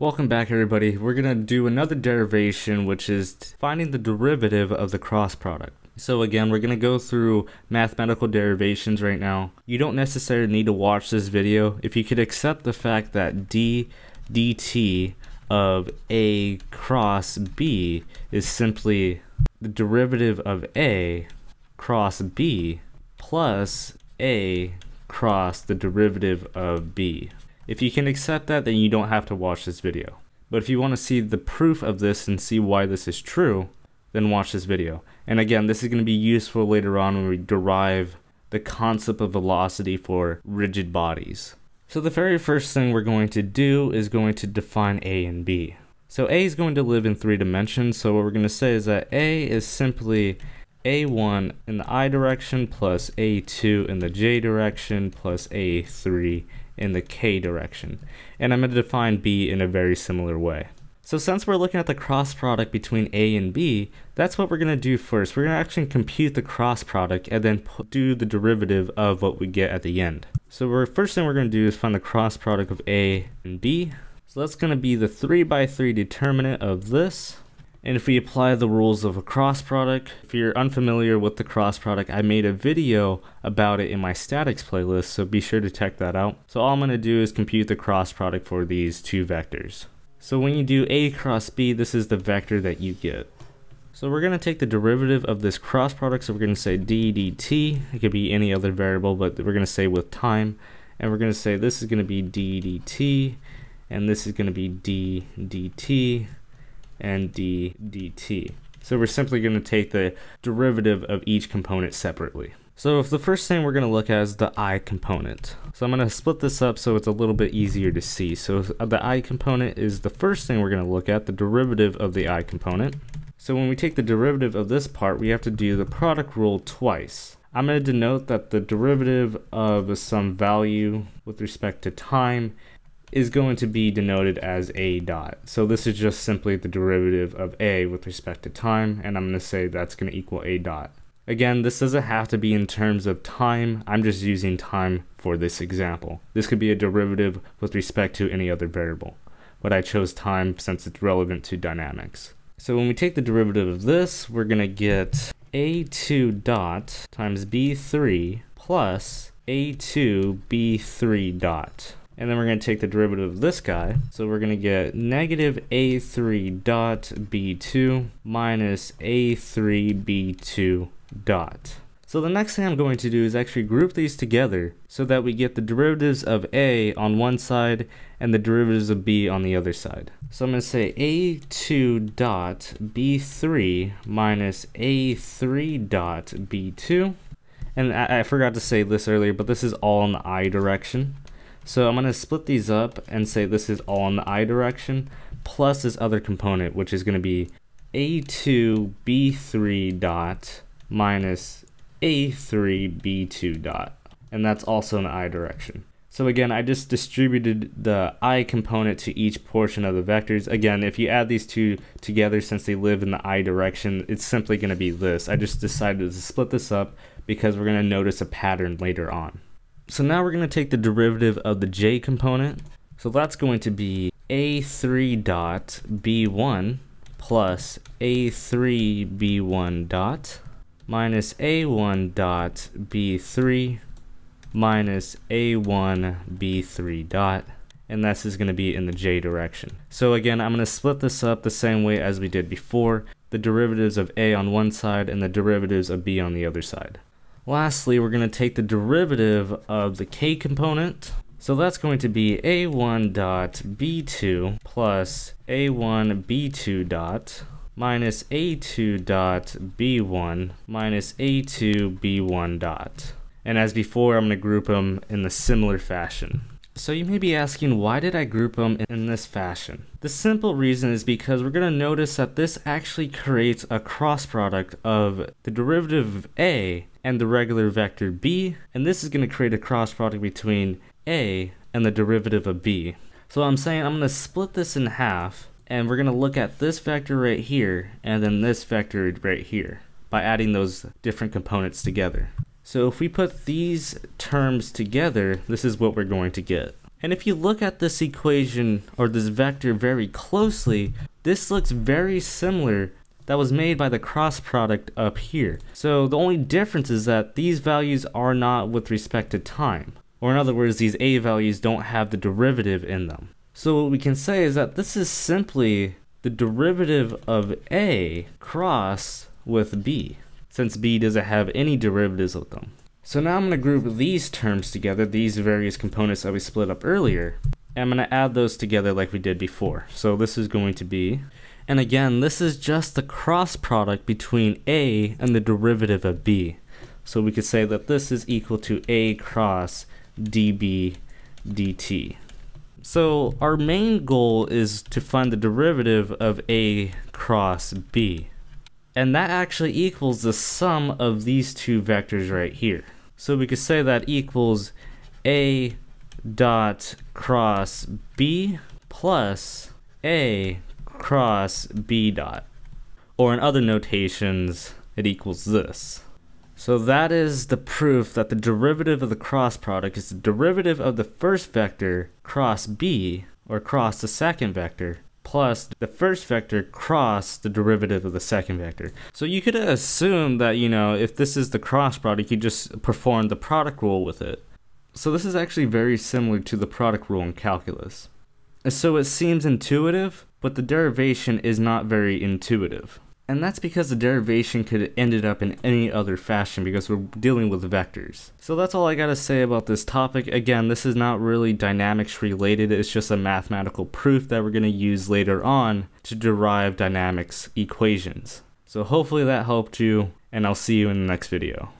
Welcome back, everybody. We're gonna do another derivation, which is finding the derivative of the cross product. So again, we're gonna go through mathematical derivations right now. You don't necessarily need to watch this video. If you could accept the fact that d dt of a cross b is simply the derivative of a cross b plus a cross the derivative of b. If you can accept that, then you don't have to watch this video. But if you want to see the proof of this and see why this is true, then watch this video. And again, this is going to be useful later on when we derive the concept of velocity for rigid bodies. So the very first thing we're going to do is going to define A and B. So A is going to live in 3 dimensions. So what we're going to say is that A is simply A1 in the I direction plus A2 in the J direction plus A3 in the K direction. And I'm going to define B in a very similar way. So since we're looking at the cross product between A and B, that's what we're going to do first. We're going to actually compute the cross product and then do the derivative of what we get at the end. So first thing we're going to do is find the cross product of A and B. So that's going to be the 3 by 3 determinant of this. And if we apply the rules of a cross product, if you're unfamiliar with the cross product, I made a video about it in my statics playlist, so be sure to check that out. So all I'm going to do is compute the cross product for these 2 vectors. So when you do A cross B, this is the vector that you get. So we're going to take the derivative of this cross product, so we're going to say d dt. It could be any other variable, but we're going to say with time. And we're going to say this is going to be d dt, and this is going to be d dt. And d dt. So we're simply going to take the derivative of each component separately. So if the first thing we're going to look at is the I component. So I'm going to split this up so it's a little bit easier to see. So the I component is the first thing we're going to look at, the derivative of the I component. So when we take the derivative of this part, we have to do the product rule twice. I'm going to denote that the derivative of some value with respect to time is going to be denoted as a dot. So this is just simply the derivative of a with respect to time, and I'm going to say that's going to equal a dot. Again, this doesn't have to be in terms of time. I'm just using time for this example. This could be a derivative with respect to any other variable, but I chose time since it's relevant to dynamics. So when we take the derivative of this, we're going to get a2 dot times b3 plus a2 b3 dot. And then we're going to take the derivative of this guy. So we're going to get negative a3 dot b2 minus a3 b2 dot. So the next thing I'm going to do is actually group these together so that we get the derivatives of a on one side and the derivatives of b on the other side. So I'm going to say a2 dot b3 minus a3 dot b2. And I forgot to say this earlier, but this is all in the I direction. So I'm going to split these up and say this is all in the I direction plus this other component, which is going to be a2 b3 dot minus a3 b2 dot. And that's also in the I direction. So again, I just distributed the I component to each portion of the vectors. Again, if you add these two together, since they live in the I direction, it's simply going to be this. I just decided to split this up because we're going to notice a pattern later on. So now we're going to take the derivative of the j component. So that's going to be a3 dot b1 plus a3 b1 dot minus a1 dot b3 minus a1 b3 dot. And this is going to be in the j direction. So again, I'm going to split this up the same way as we did before. The derivatives of a on one side and the derivatives of b on the other side. Lastly, we're going to take the derivative of the k component. So that's going to be a1 dot b2 plus a1 b2 dot minus a2 dot b1 minus a2 b1 dot. And as before, I'm going to group them in a similar fashion. So you may be asking, why did I group them in this fashion? The simple reason is because we're going to notice that this actually creates a cross product of the derivative of a and the regular vector b, and this is going to create a cross product between a and the derivative of b. So I'm saying I'm going to split this in half, and we're going to look at this vector right here and then this vector right here by adding those different components together. So if we put these terms together, this is what we're going to get. And if you look at this equation or this vector very closely, this looks very similar that was made by the cross product up here. So the only difference is that these values are not with respect to time, or in other words, these a values don't have the derivative in them. So what we can say is that this is simply the derivative of a cross with b, since b doesn't have any derivatives with them. So now I'm going to group these terms together, these various components that we split up earlier, and I'm going to add those together like we did before. So this is going to be, and again, this is just the cross product between a and the derivative of b. So we could say that this is equal to a cross db dt. So our main goal is to find the derivative of a cross b. And that actually equals the sum of these two vectors right here. So we could say that equals a dot cross b plus a cross b dot. Or in other notations, it equals this. So that is the proof that the derivative of the cross product is the derivative of the first vector cross b, or cross the second vector, plus the first vector cross the derivative of the second vector. So you could assume that, you know, if this is the cross product, you just perform the product rule with it. So this is actually very similar to the product rule in calculus. So it seems intuitive, but the derivation is not very intuitive. And that's because the derivation could have ended up in any other fashion because we're dealing with vectors. So that's all I gotta say about this topic. Again, this is not really dynamics related, it's just a mathematical proof that we're gonna use later on to derive dynamics equations. So hopefully that helped you, and I'll see you in the next video.